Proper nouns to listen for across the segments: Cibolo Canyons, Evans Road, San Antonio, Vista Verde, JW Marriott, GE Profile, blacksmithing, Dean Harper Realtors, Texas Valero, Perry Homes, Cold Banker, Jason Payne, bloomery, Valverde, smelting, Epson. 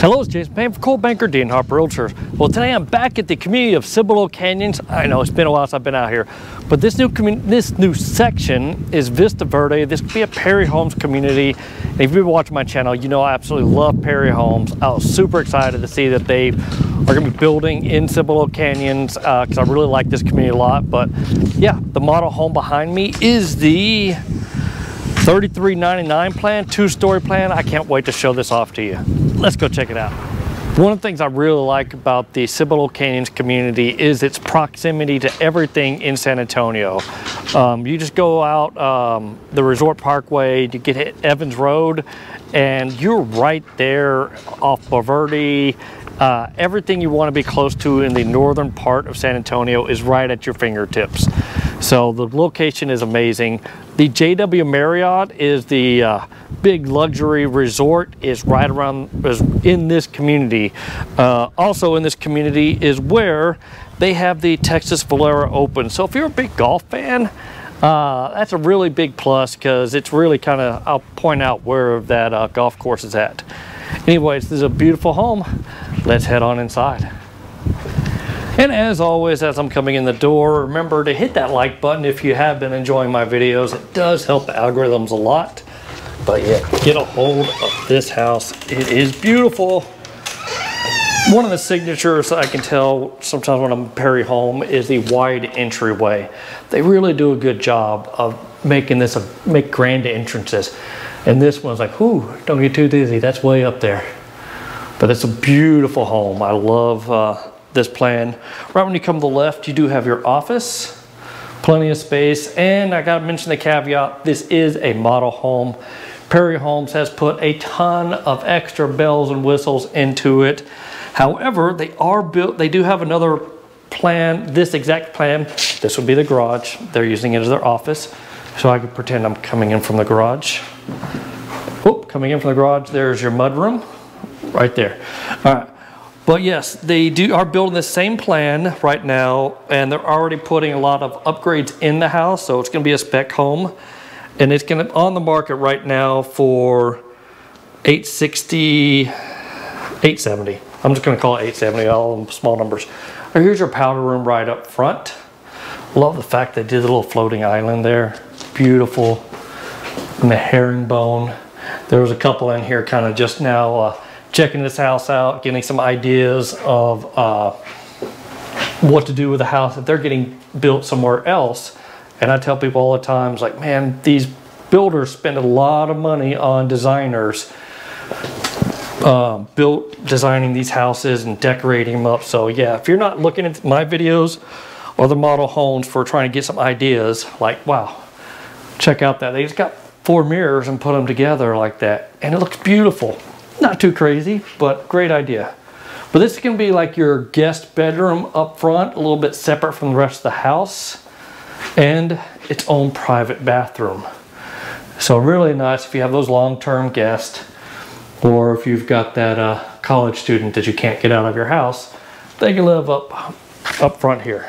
Hello, it's Jason Payne for Cold Banker, Dean Harper Realtors. Well, today I'm back at the community of Cibolo Canyons. I know it's been a while since I've been out here, but this new section is Vista Verde. This could be a Perry Homes community. And if you've been watching my channel, you know I absolutely love Perry Homes. I was super excited to see that they are going to be building in Cibolo Canyons because I really like this community a lot. But yeah, the model home behind me is the $33.99 plan, two-story plan. I can't wait to show this off to you. Let's go check it out. One of the things I really like about the Cibolo Canyons community is its proximity to everything in San Antonio. You just go out the Resort Parkway, you get hit Evans Road, and you're right there off Valverde. Everything you want to be close to in the northern part of San Antonio is right at your fingertips. So the location is amazing. The JW Marriott is the big luxury resort, is right around, is in this community. Also in this community is where they have the Texas Valero Open. So if you're a big golf fan, that's a really big plus because it's really kind of, I'll point out where that golf course is at. Anyways, this is a beautiful home. Let's head on inside. And as always, as I'm coming in the door, remember to hit that like button if you have been enjoying my videos. It does help the algorithms a lot. But yeah, get a hold of this house. It is beautiful. One of the signatures I can tell sometimes when I'm at Perry Home is the wide entryway. They really do a good job of making this make grand entrances. And this one's like, ooh, don't get too dizzy. That's way up there. But it's a beautiful home. I love this plan. Right when you come to the left, you do have your office, plenty of space, and I gotta mention the caveat, this is a model home. Perry Homes has put a ton of extra bells and whistles into it. However, they do have another plan, this exact plan. This would be the garage. They're using it as their office. So I could pretend I'm coming in from the garage. Oh, coming in from the garage, there's your mudroom right there. All right. But yes, they are building the same plan right now, and they're already putting a lot of upgrades in the house, so it's gonna be a spec home. And it's gonna on the market right now for 860, 870. I'm just gonna call it 870, all small numbers. Right, here's your powder room right up front. Love the fact they did a little floating island there. Beautiful. And the herringbone. There was a couple in here kind of just now checking this house out, getting some ideas of what to do with the house if they're getting built somewhere else. And I tell people all the time, it's like, man, these builders spend a lot of money on designers designing these houses and decorating them up. So yeah, if you're not looking at my videos or the model homes for trying to get some ideas, like, wow, check out that. They just got four mirrors and put them together like that. And it looks beautiful. Not too crazy, but great idea. But this can be like your guest bedroom up front, a little bit separate from the rest of the house, and its own private bathroom. So really nice if you have those long-term guests, or if you've got that college student that you can't get out of your house, they can live up front here.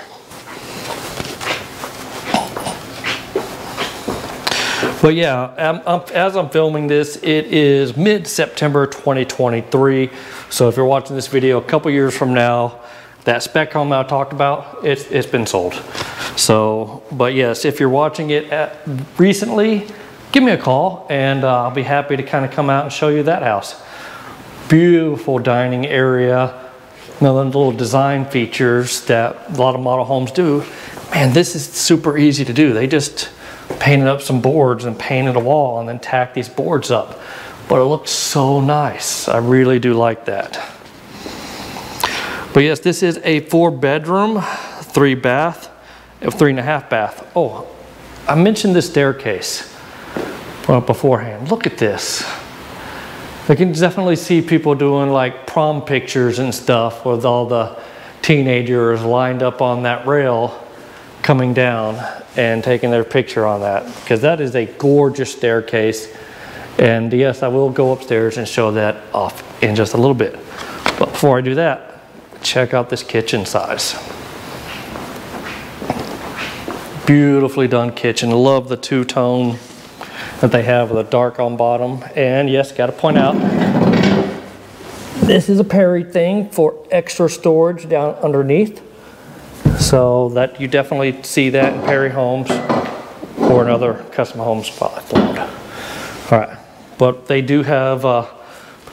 But yeah, as I'm filming this, it is mid-September 2023. So if you're watching this video a couple years from now, that spec home I talked about, it's been sold. So, but yes, if you're watching it recently, give me a call and I'll be happy to kind of come out and show you that house. Beautiful dining area. Another little design features that a lot of model homes do. Man, this is super easy to do. They just painted up some boards and painted a wall and then tacked these boards up. But it looks so nice. I really do like that. But yes, this is a 4-bedroom, 3-bath, 3.5-bath. Oh, I mentioned this staircase beforehand. Look at this. I can definitely see people doing like prom pictures and stuff with all the teenagers lined up on that rail coming down and taking their picture on that, because that is a gorgeous staircase. And yes, I will go upstairs and show that off in just a little bit. But before I do that, check out this kitchen size. Beautifully done kitchen. Love the two-tone that they have with a dark on bottom. And yes, got to point out, This is a Perry thing for extra storage down underneath. So that you definitely see that in Perry Homes or another custom home spot. All right, but they do have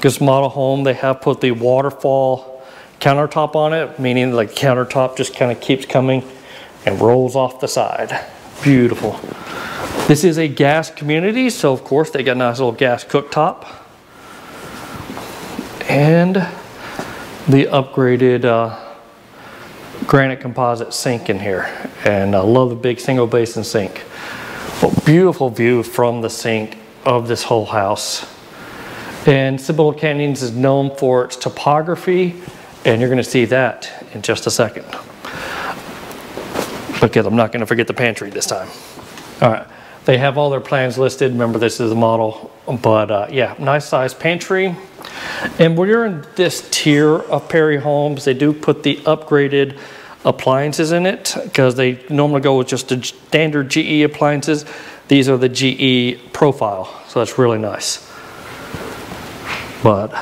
this model home. They have put the waterfall countertop on it, meaning like countertop just kind of keeps coming and rolls off the side. Beautiful. This is a gas community, so of course they got a nice little gas cooktop. And the upgraded granite composite sink in here. And I love the big single basin sink. Well, beautiful view from the sink of this whole house. And Cibolo Canyons is known for its topography, and you're gonna see that in just a second. Because I'm not gonna forget the pantry this time. All right, they have all their plans listed. Remember, this is the model, but yeah, nice size pantry. And when you're in this tier of Perry Homes, they do put the upgraded appliances in it because they normally go with just the standard GE appliances. These are the GE Profile, so that's really nice. But,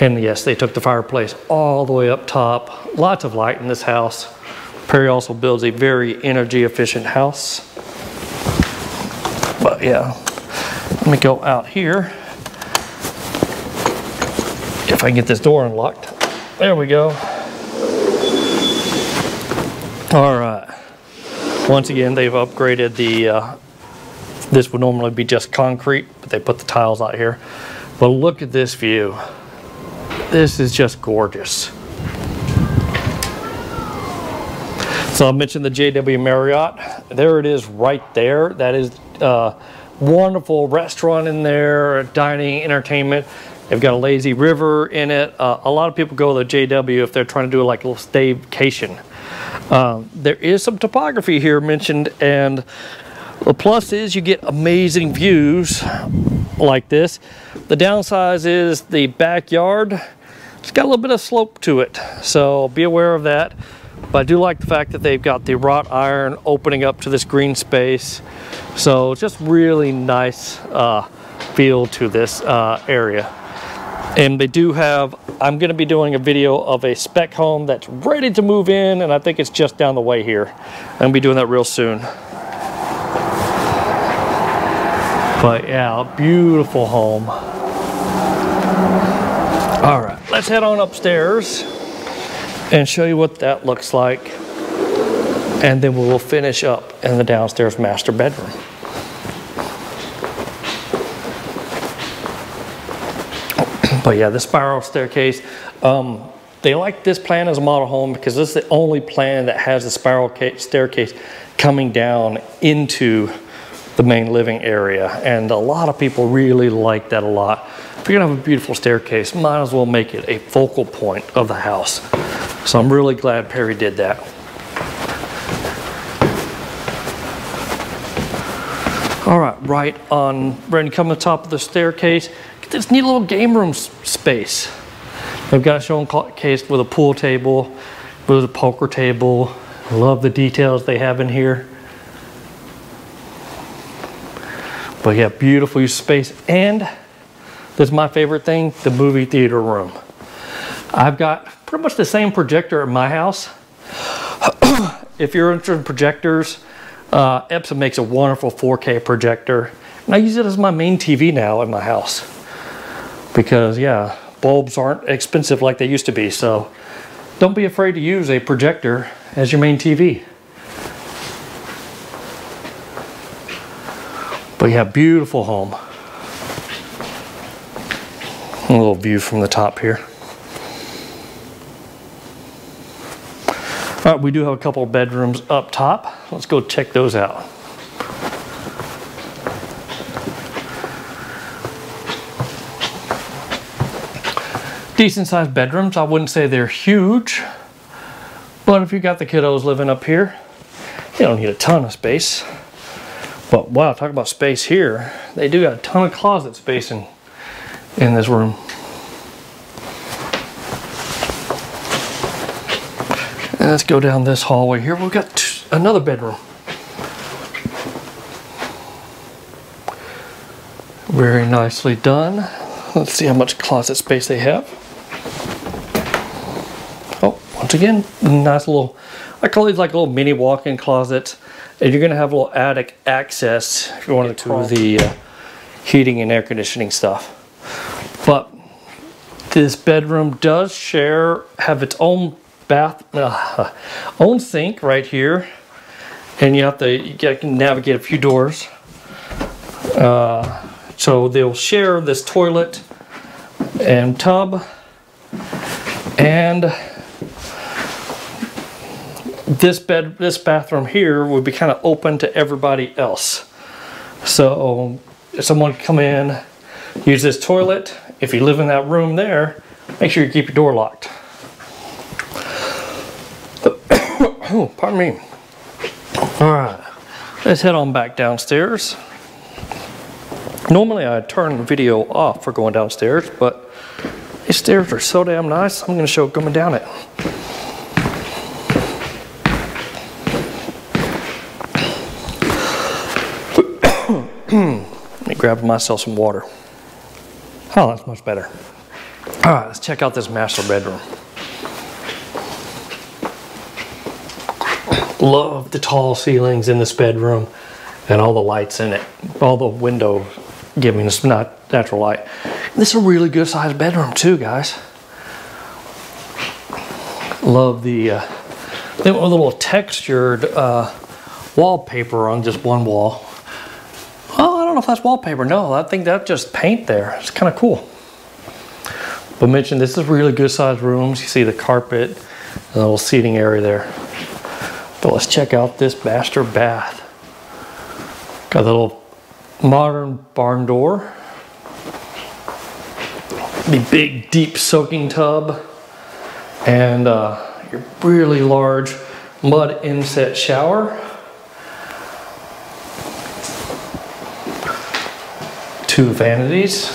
and yes, they took the fireplace all the way up top. Lots of light in this house. Perry also builds a very energy efficient house. But yeah, let me go out here. If I can get this door unlocked. There we go. All right. Once again, they've upgraded the, this would normally be just concrete, but they put the tiles out here. But look at this view. This is just gorgeous. So I mentioned the JW Marriott. There it is right there. That is a wonderful restaurant in there, dining, entertainment. They've got a lazy river in it. A lot of people go to the JW if they're trying to do like a little staycation. There is some topography here mentioned, and the plus is you get amazing views like this. The downside is the backyard. It's got a little bit of slope to it, so be aware of that. But I do like the fact that they've got the wrought iron opening up to this green space. So just really nice feel to this area. And they do have, I'm gonna be doing a video of a spec home that's ready to move in, and I think it's just down the way here. I'm gonna be doing that real soon. But yeah, a beautiful home. All right, let's head on upstairs and show you what that looks like. And then we will finish up in the downstairs master bedroom. But yeah, the spiral staircase, they like this plan as a model home because this is the only plan that has the spiral staircase coming down into the main living area. And a lot of people really like that a lot. If you're gonna have a beautiful staircase, might as well make it a focal point of the house. So I'm really glad Perry did that. All right, right on, Brandon, come to the top of the staircase. This neat little game room space. They've got a showcase with a pool table, with a poker table. I love the details they have in here. But yeah, beautiful use of space. And this is my favorite thing, the movie theater room. I've got pretty much the same projector at my house. If you're interested in projectors, Epson makes a wonderful 4K projector. And I use it as my main TV now in my house. Because yeah, bulbs aren't expensive like they used to be. So don't be afraid to use a projector as your main TV. But yeah, beautiful home. A little view from the top here. All right, we do have a couple of bedrooms up top. Let's go check those out. Decent sized bedrooms. I wouldn't say they're huge, but if you got the kiddos living up here, you don't need a ton of space. But wow, talk about space here. They do got a ton of closet space in this room. And let's go down this hallway here. We've got another bedroom. Very nicely done. Let's see how much closet space they have. Once again, nice little, I call these like a little mini walk-in closet. And you're going to have a little attic access if you want to do the heating and air conditioning stuff. But this bedroom does have its own own sink right here, and you can navigate a few doors. So they'll share this toilet and tub, and this bathroom here would be kind of open to everybody else. So if someone come in, use this toilet. If you live in that room there, make sure you keep your door locked. Oh, pardon me. All right, let's head on back downstairs. Normally I turn the video off for going downstairs, but these stairs are so damn nice, I'm gonna show coming down it. Let me grab myself some water. Oh, that's much better. All right, let's check out this master bedroom. Love the tall ceilings in this bedroom and all the lights in it. All the windows giving us natural light. This is a really good sized bedroom too, guys. Love the little textured wallpaper on just one wall. Oh, I don't know if that's wallpaper. No, I think that's just paint there. It's kind of cool. But mention this is really good sized rooms. You see the carpet and the little seating area there. But let's check out this master bath. Got a little modern barn door. The big deep soaking tub. And your really large mud inset shower. Two vanities.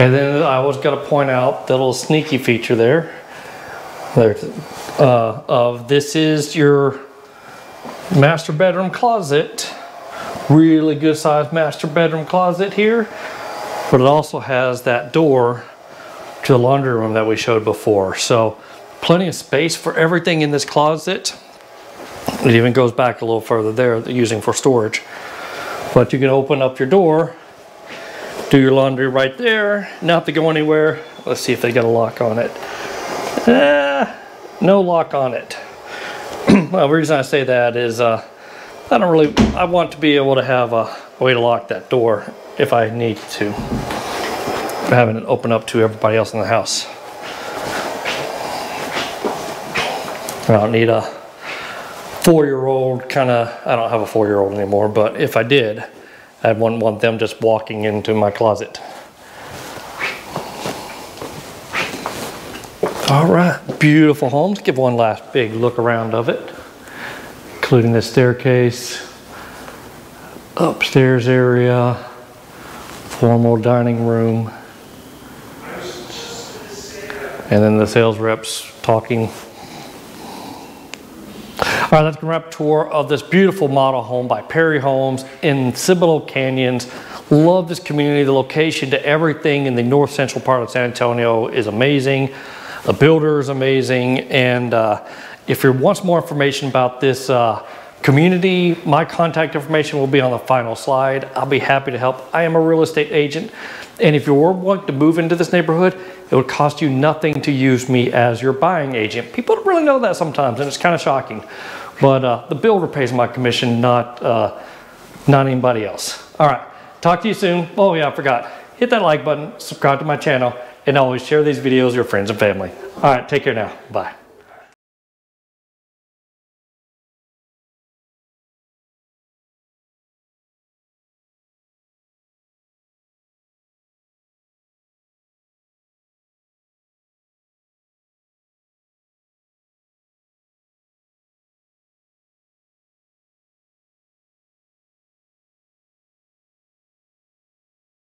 And then I was going to point out the little sneaky feature there of this is your master bedroom closet. Really good sized master bedroom closet here, but it also has that door to the laundry room that we showed before. So plenty of space for everything in this closet. It even goes back a little further there using for storage, but you can open up your door, do your laundry right there, not to go anywhere. Let's see if they got a lock on it. No lock on it. Well, the reason I say that is I want to be able to have a way to lock that door if I need to, for having it open up to everybody else in the house. I don't need a four-year-old kind of, I don't have a four-year-old anymore, but if I did, I wouldn't want them just walking into my closet. All right, beautiful homes. Give one last big look around of it, including the staircase, upstairs area, formal dining room, and then the sales reps talking. All right, that's going to wrap tour of this beautiful model home by Perry Homes in Cibolo Canyons. Love this community. The location to everything in the north central part of San Antonio is amazing. The builder is amazing. And if you want more information about this community, my contact information will be on the final slide. I'll be happy to help. I am a real estate agent. And if you were wanting to move into this neighborhood, it would cost you nothing to use me as your buying agent. People don't really know that sometimes, and it's kind of shocking. But the builder pays my commission, not anybody else. All right, talk to you soon. Oh yeah, I forgot. Hit that like button, subscribe to my channel, and always share these videos with your friends and family. All right, take care now, bye.